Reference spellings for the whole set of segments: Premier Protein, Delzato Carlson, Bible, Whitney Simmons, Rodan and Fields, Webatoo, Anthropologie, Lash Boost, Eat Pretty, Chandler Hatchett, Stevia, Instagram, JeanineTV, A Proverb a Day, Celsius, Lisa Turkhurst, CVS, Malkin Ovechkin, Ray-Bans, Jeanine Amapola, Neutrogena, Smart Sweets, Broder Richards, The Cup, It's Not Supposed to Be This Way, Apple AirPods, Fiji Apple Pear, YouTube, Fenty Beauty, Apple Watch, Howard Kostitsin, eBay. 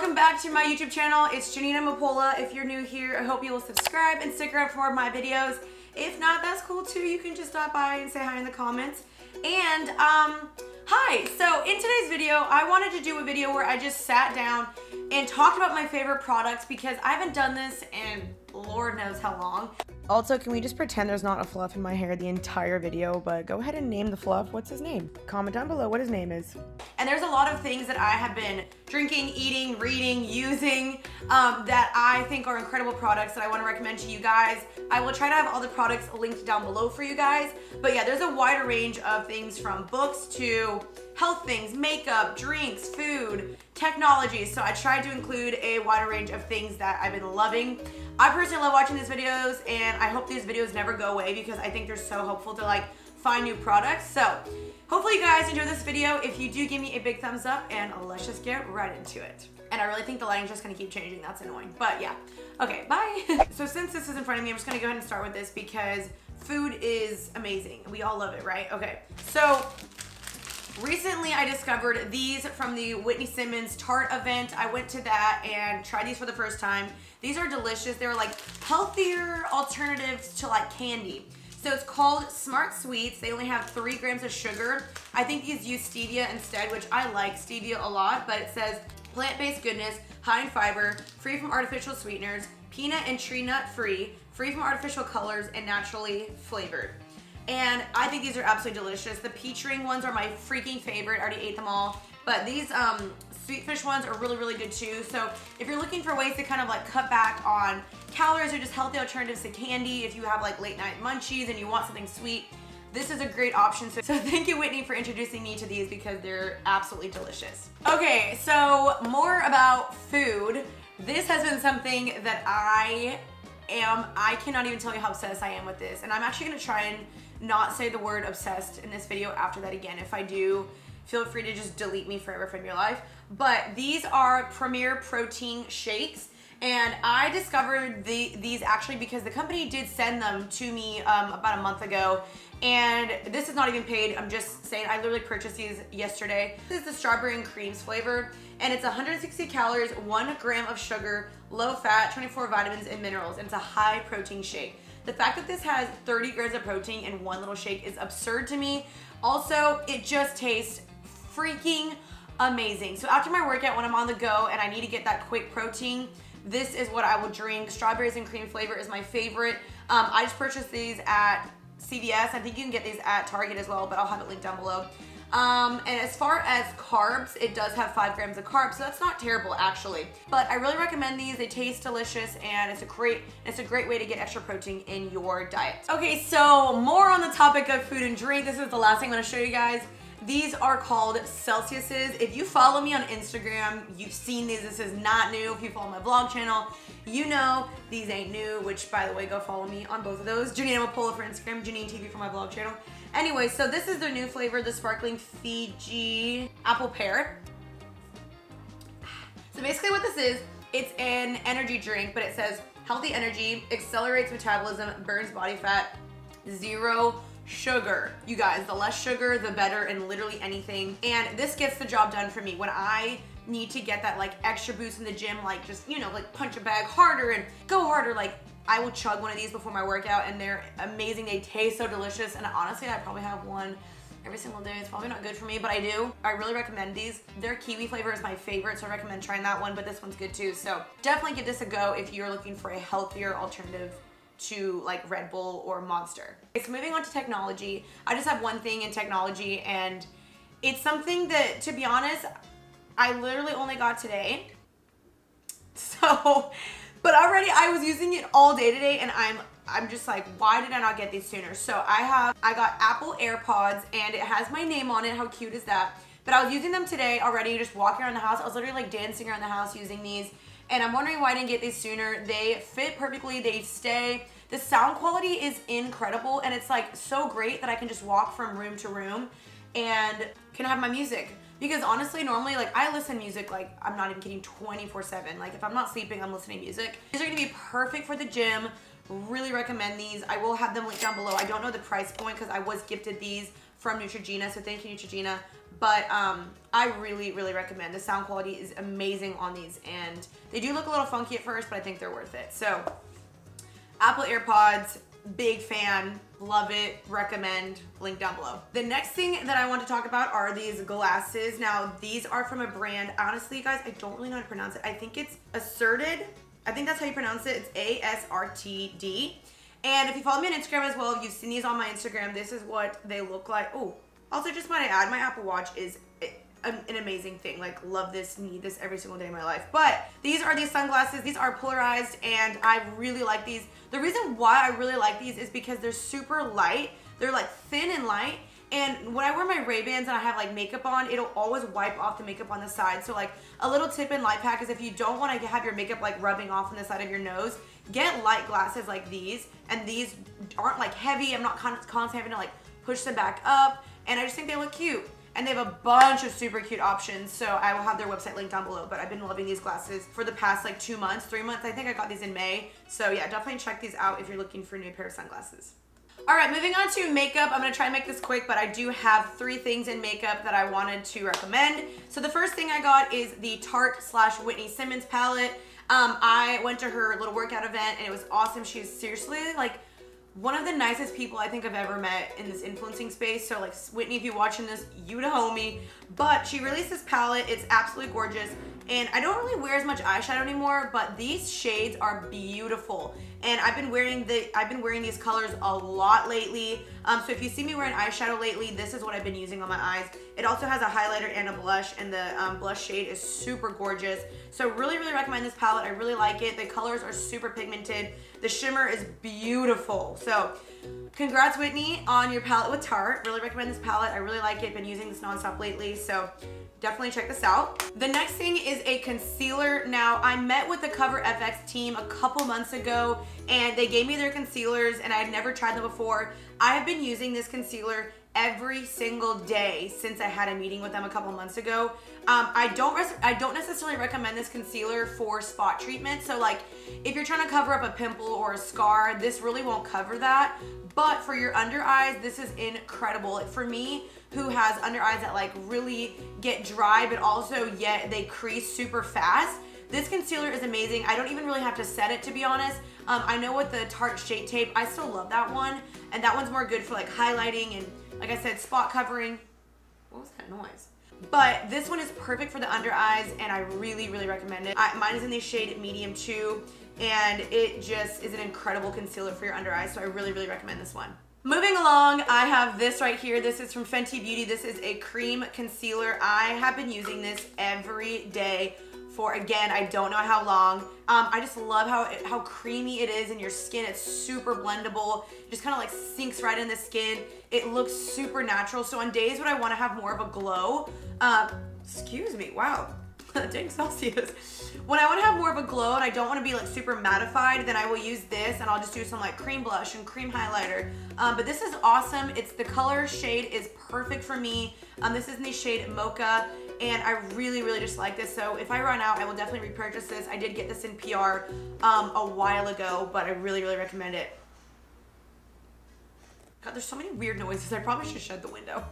Welcome back to my YouTube channel. It's Jeanine Amapola. If you're new here, I hope you will subscribe and stick around for more of my videos. If not, that's cool too. You can just stop by and say hi in the comments. And hi. So in today's video, I wanted to do a video where I just sat down and talked about my favorite products because I haven't done this in Lord knows how long. Also, can we just pretend there's not a fluff in my hair the entire video, but go ahead and name the fluff. What's his name? Comment down below what his name is. And there's a lot of things that I have been drinking, eating, reading, using that I think are incredible products that I want to recommend to you guys. I will try to have all the products linked down below for you guys. But yeah, there's a wider range of things from books to health things, makeup, drinks, food, technology. So I tried to include a wider range of things that I've been loving. I personally love watching these videos and I hope these videos never go away because I think they're so helpful to like find new products. So hopefully you guys enjoy this video. If you do, give me a big thumbs up and let's just get right into it. And I really think the lighting's just gonna keep changing. That's annoying, but yeah. Okay, bye. So since this is in front of me, I'm just gonna go ahead and start with this because food is amazing. We all love it, right? Okay, so recently I discovered these from the Whitney Simmons Tarte event. I went to that and tried these for the first time. These are delicious. They're like healthier alternatives to like candy. So it's called Smart Sweets. They only have 3 grams of sugar. I think these use stevia instead, which I like stevia a lot, but it says plant-based goodness, high in fiber, free from artificial sweeteners, peanut and tree nut free, free from artificial colors, and naturally flavored. And I think these are absolutely delicious. The peach ring ones are my freaking favorite. I already ate them all. But these sweet fish ones are really, really good too. So if you're looking for ways to kind of like cut back on calories or just healthy alternatives to candy, if you have like late night munchies and you want something sweet, this is a great option. So thank you, Whitney, for introducing me to these because they're absolutely delicious. Okay, so more about food. This has been something that I cannot even tell you how obsessed I am with this. And I'm actually gonna try and not say the word obsessed in this video after that again. If I do, feel free to just delete me forever from your life. But these are Premier Protein shakes. And I discovered these actually because the company did send them to me about a month ago. And this is not even paid, I'm just saying, I literally purchased these yesterday. This is the strawberry and creams flavor. And it's 160 calories, 1 gram of sugar, low fat, 24 vitamins and minerals. And it's a high protein shake. The fact that this has 30 grams of protein in one little shake is absurd to me. Also, it just tastes freaking amazing. So after my workout, when I'm on the go and I need to get that quick protein, this is what I will drink. Strawberries and cream flavor is my favorite. I just purchased these at CVS. I think you can get these at Target as well, but I'll have it linked down below. And as far as carbs, it does have 5 grams of carbs, so that's not terrible actually. But I really recommend these. They taste delicious and it's a great way to get extra protein in your diet. Okay, so more on the topic of food and drink. This is the last thing I'm gonna show you guys. These are called Celsiuses. If you follow me on Instagram, you've seen these. This is not new. If you follow my vlog channel, you know these ain't new, which by the way, go follow me on both of those. Jeanine Amapola for Instagram, JeanineTV for my vlog channel. Anyway, so this is their new flavor, the sparkling Fiji Apple Pear. So basically what this is, it's an energy drink, but it says healthy energy, accelerates metabolism, burns body fat, zero sugar. You guys, the less sugar, the better in literally anything. And this gets the job done for me. When I need to get that like extra boost in the gym, like just, you know, like punch a bag harder and go harder, like I will chug one of these before my workout and they're amazing. They taste so delicious. And honestly, I probably have one every single day. It's probably not good for me, but I do. I really recommend these. Their kiwi flavor is my favorite, so I recommend trying that one, but this one's good too. So definitely give this a go if you're looking for a healthier alternative to like Red Bull or Monster. Okay, so moving on to technology. I just have one thing in technology and it's something that, to be honest, I literally only got today. So, but already I was using it all day today and I'm just like, why did I not get these sooner? So I got Apple AirPods and it has my name on it. How cute is that? But I was using them today already, just walking around the house. I was literally like dancing around the house using these. And I'm wondering why I didn't get these sooner. They fit perfectly, they stay. The sound quality is incredible and it's like so great that I can just walk from room to room and can have my music. Because honestly, normally, like I listen to music, like I'm not even kidding, 24/7. Like if I'm not sleeping, I'm listening to music. These are gonna be perfect for the gym. Really recommend these. I will have them linked down below. I don't know the price point because I was gifted these from Neutrogena, so thank you, Neutrogena. But I really, really recommend. The sound quality is amazing on these, and they do look a little funky at first, but I think they're worth it. So, Apple AirPods, big fan, love it, recommend, link down below. The next thing that I want to talk about are these glasses. Now, these are from a brand, honestly, you guys, I don't really know how to pronounce it. I think it's ASRTD. I think that's how you pronounce it. It's ASRTD. And if you follow me on Instagram as well, if you've seen these on my Instagram, this is what they look like. Oh, also just might I add, my Apple Watch is an amazing thing. Like, love this, need this every single day of my life. But these are these sunglasses. These are polarized, and I really like these. The reason why I really like these is because they're super light. They're like thin and light. And when I wear my Ray-Bans and I have like makeup on, it'll always wipe off the makeup on the side. So like a little tip and life hack is if you don't want to have your makeup like rubbing off on the side of your nose, get light glasses like these. And these aren't like heavy. I'm not constantly having to like push them back up. And I just think they look cute. And they have a bunch of super cute options, so I will have their website linked down below. But I've been loving these glasses for the past like 2 months, 3 months. I think I got these in May. So yeah, definitely check these out if you're looking for a new pair of sunglasses. All right, moving on to makeup. I'm going to try and make this quick, but I do have 3 things in makeup that I wanted to recommend. So the first thing I got is the Tarte/Whitney Simmons palette. I went to her little workout event, and it was awesome. She is seriously like one of the nicest people I think I've ever met in this influencing space. So like Whitney, if you're watching this, you know me. But she released this palette. It's absolutely gorgeous. And I don't really wear as much eyeshadow anymore, but these shades are beautiful. And I've been wearing these colors a lot lately. So if you see me wearing eyeshadow lately, this is what I've been using on my eyes. It also has a highlighter and a blush, and the blush shade is super gorgeous. So really, really recommend this palette. I really like it. The colors are super pigmented. The shimmer is beautiful. So congrats, Whitney, on your palette with Tarte. Really recommend this palette. I really like it. Been using this nonstop lately, so definitely check this out. The next thing is a concealer. Now, I met with the Cover FX team a couple months ago, and they gave me their concealers, and I had never tried them before. I have been using this concealer every single day since I had a meeting with them a couple months ago. I don't necessarily recommend this concealer for spot treatment. So like if you're trying to cover up a pimple or a scar, this really won't cover that. But for your under eyes, this is incredible. For me, who has under eyes that like really get dry, but also yet they crease super fast, this concealer is amazing. I don't even really have to set it, to be honest. I know with the Tarte Shape Tape, I still love that one. And that one's more good for like highlighting and, like I said, spot covering. What was that noise? But this one is perfect for the under eyes, and I really, really recommend it. Mine is in the shade Medium 2, and it just is an incredible concealer for your under eyes, so I really, really recommend this one. Moving along, I have this right here. This is from Fenty Beauty. This is a cream concealer. I have been using this every day for, again, I don't know how long. I just love how creamy it is in your skin. It's super blendable. It just kind of like sinks right in the skin. It looks super natural. So on days when I want to have more of a glow, excuse me, wow, dang Celsius. When I want to have more of a glow and I don't want to be like super mattified, then I will use this, and I'll just do some like cream blush and cream highlighter. But this is awesome. It's the color shade is perfect for me. This is in the shade Mocha. And I really, really just like this. So if I run out, I will definitely repurchase this. I did get this in PR a while ago, but I really, really recommend it. God, there's so many weird noises. I probably should shut the window.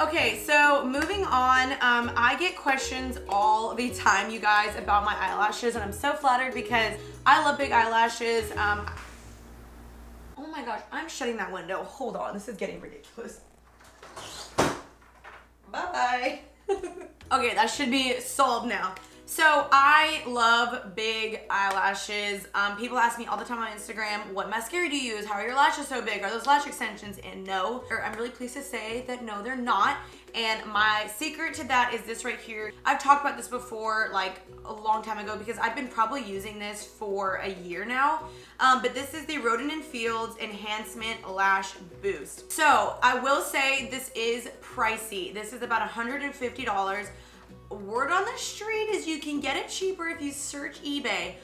Okay, so moving on. I get questions all the time, you guys, about my eyelashes, and I'm so flattered because I love big eyelashes. Oh my gosh, I'm shutting that window. Hold on, this is getting ridiculous. Bye-bye. Okay, that should be solved now. So I love big eyelashes. People ask me all the time on Instagram, what mascara do you use? How are your lashes so big? Are those lash extensions? And no, I'm really pleased to say that no, they're not. And my secret to that is this right here. I've talked about this before, like a long time ago, because I've been probably using this for a year now. But this is the Rodan and Fields Enhancement Lash Boost. So I will say this is pricey. This is about $150. Word on the street is you can get it cheaper if you search eBay,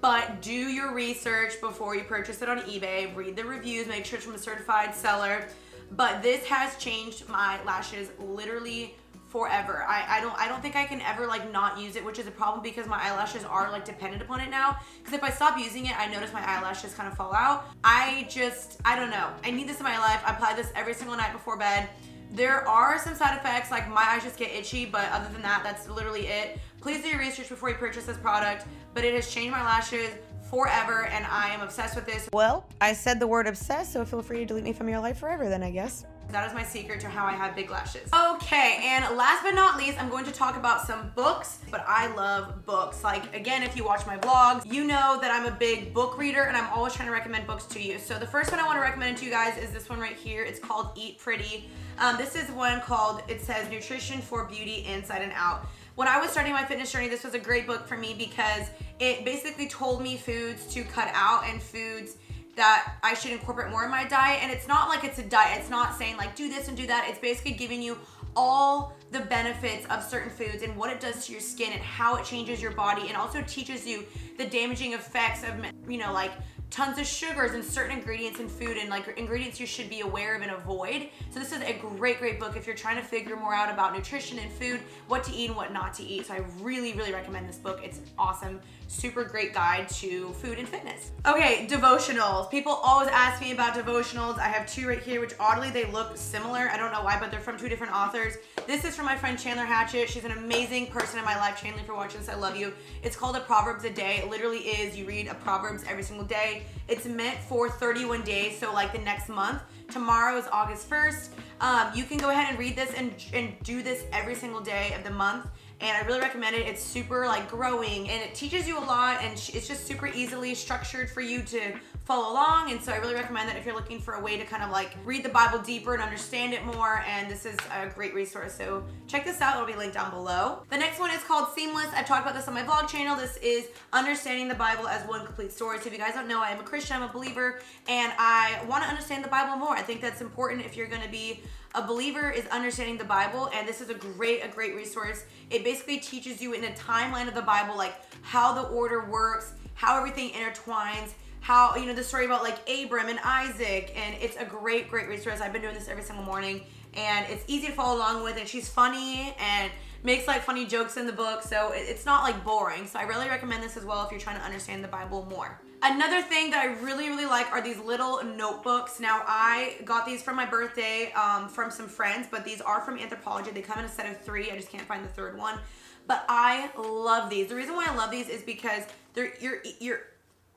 but do your research before you purchase it on eBay. Read the reviews, make sure it's from a certified seller. But this has changed my lashes literally forever. I don't think I can ever like not use it, which is a problem because my eyelashes are like dependent upon it now. Because if I stop using it, I notice my eyelashes kind of fall out. I don't know. I need this in my life. I apply this every single night before bed. There are some side effects, like my eyes just get itchy, but other than that, that's literally it. Please do your research before you purchase this product, but it has changed my lashes forever and I am obsessed with this. Well, I said the word obsessed, so feel free to delete me from your life forever then, I guess. That is my secret to how I have big lashes. Okay, and last but not least, I'm going to talk about some books, but I love books. Like, again, if you watch my vlogs, you know that I'm a big book reader and I'm always trying to recommend books to you. So the first one I want to recommend to you guys is this one right here. It's called Eat Pretty. This is one called, it says, Nutrition for Beauty Inside and Out. When I was starting my fitness journey, this was a great book for me because it basically told me foods to cut out and foods that I should incorporate more in my diet. And it's not like it's a diet. It's not saying like do this and do that. It's basically giving you all the benefits of certain foods and what it does to your skin and how it changes your body, and also teaches you the damaging effects of, you know, like tons of sugars and certain ingredients in food and like ingredients you should be aware of and avoid. So this is a great, great book if you're trying to figure more out about nutrition and food, what to eat and what not to eat. So I really, really recommend this book. It's an awesome, super great guide to food and fitness. Okay, devotionals. People always ask me about devotionals. I have two right here, which oddly they look similar. I don't know why, but they're from two different authors. This is from my friend Chandler Hatchett. She's an amazing person in my life. Chandler, if you're watching this, I love you. It's called A Proverb a Day. It literally is, you read a Proverbs every single day. It's meant for 31 days, so like the next month. Tomorrow is August 1st. You can go ahead and read this and do this every single day of the month. And I really recommend it. It's super like growing and it teaches you a lot, and it's just super easily structured for you to follow along. And so I really recommend that if you're looking for a way to kind of like read the Bible deeper and understand it more, and this is a great resource. So check this out, it'll be linked down below. The next one is called Seamless. I've talked about this on my vlog channel. This is understanding the Bible as one complete story. So if you guys don't know, I am a Christian, I'm a believer, and I want to understand the Bible more. I think that's important if you're going to be a believer, is understanding the Bible, and this is a great resource. It basically teaches you in a timeline of the Bible, like how the order works, how everything intertwines, how, you know, the story about like Abram and Isaac, and it's a great, great resource. I've been doing this every single morning, and it's easy to follow along with, and she's funny and makes like funny jokes in the book, so it's not like boring. So I really recommend this as well if you're trying to understand the Bible more. Another thing that I really, really like are these little notebooks. Now, I got these for my birthday from some friends, but these are from Anthropologie. They come in a set of three. I just can't find the third one, but I love these. The reason why I love these is because they're, you're,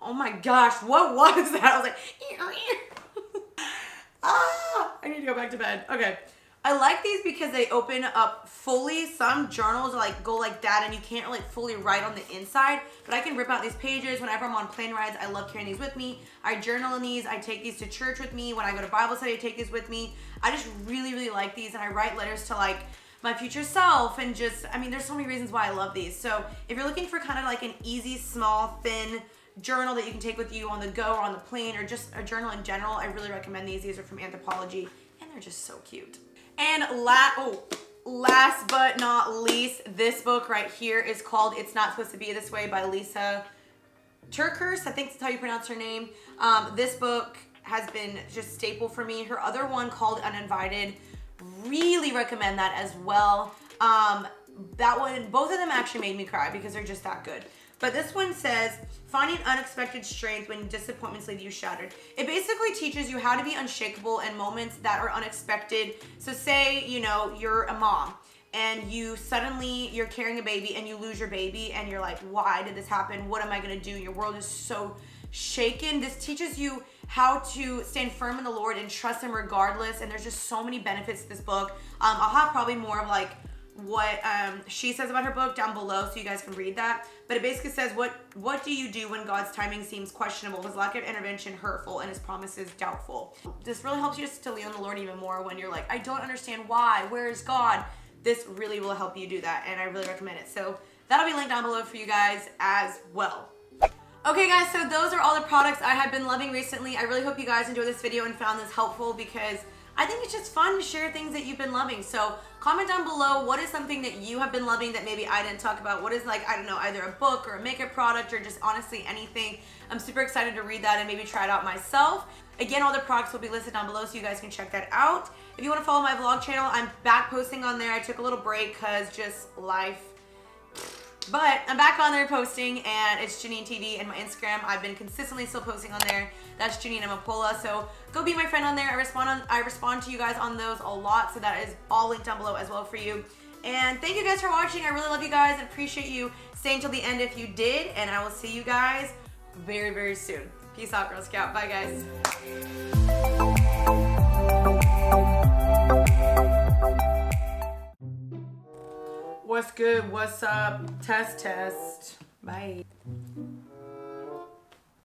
oh my gosh, what was that? I was like, ew. Ah, I need to go back to bed. Okay. I like these because they open up fully. Some journals like go like that and you can't like fully write on the inside, but I can rip out these pages whenever I'm on plane rides. I love carrying these with me. I journal in these. I take these to church with me. When I go to Bible study, I take these with me. I just really, really like these, and I write letters to like my future self, and just, I mean, there's so many reasons why I love these. So if you're looking for kind of like an easy, small, thin journal that you can take with you on the go or on the plane, or just a journal in general, I really recommend these. These are from Anthropologie and they're just so cute. And last but not least, this book right here is called It's Not Supposed to Be This Way by Lisa Turkhurst. I think that's how you pronounce her name. This book has been just staple for me. Her other one called Uninvited, really recommend that as well. That one, both of them actually made me cry because they're just that good. But this one says, finding unexpected strength when disappointments leave you shattered. It basically teaches you how to be unshakable in moments that are unexpected. So say, you know, you're a mom and you suddenly, you're carrying a baby and you lose your baby and you're like, why did this happen? What am I gonna do? Your world is so shaken. This teaches you how to stand firm in the Lord and trust Him regardless. And there's just so many benefits to this book. I'll have probably more of like, what she says about her book down below so you guys can read that, but it basically says, what do you do when God's timing seems questionable, his lack of intervention hurtful, and his promises doubtful? This really helps you just to lean on the Lord even more when you're like, I don't understand why, where is God? This really will help you do that, and I really recommend it. So that'll be linked down below for you guys as well. Okay guys, so those are all the products I have been loving recently. I really hope you guys enjoyed this video and found this helpful, because I think it's just fun to share things that you've been loving. So comment down below, what is something that you have been loving that maybe I didn't talk about? What is, like, I don't know, either a book or a makeup product or just honestly anything. I'm super excited to read that and maybe try it out myself. Again, all the products will be listed down below so you guys can check that out. If you want to follow my vlog channel, I'm back posting on there. I took a little break because just life. But I'm back on there posting, and it's JeanineTV and my Instagram. I've been consistently still posting on there. That's Jeanine Amapola. So go be my friend on there. I respond to you guys on those a lot, so that is all linked down below as well for you. And thank you guys for watching. I really love you guys and appreciate you staying till the end if you did. And I will see you guys very, very soon. Peace out, Girl Scout. Bye, guys. What's good? What's up? Test. Bye.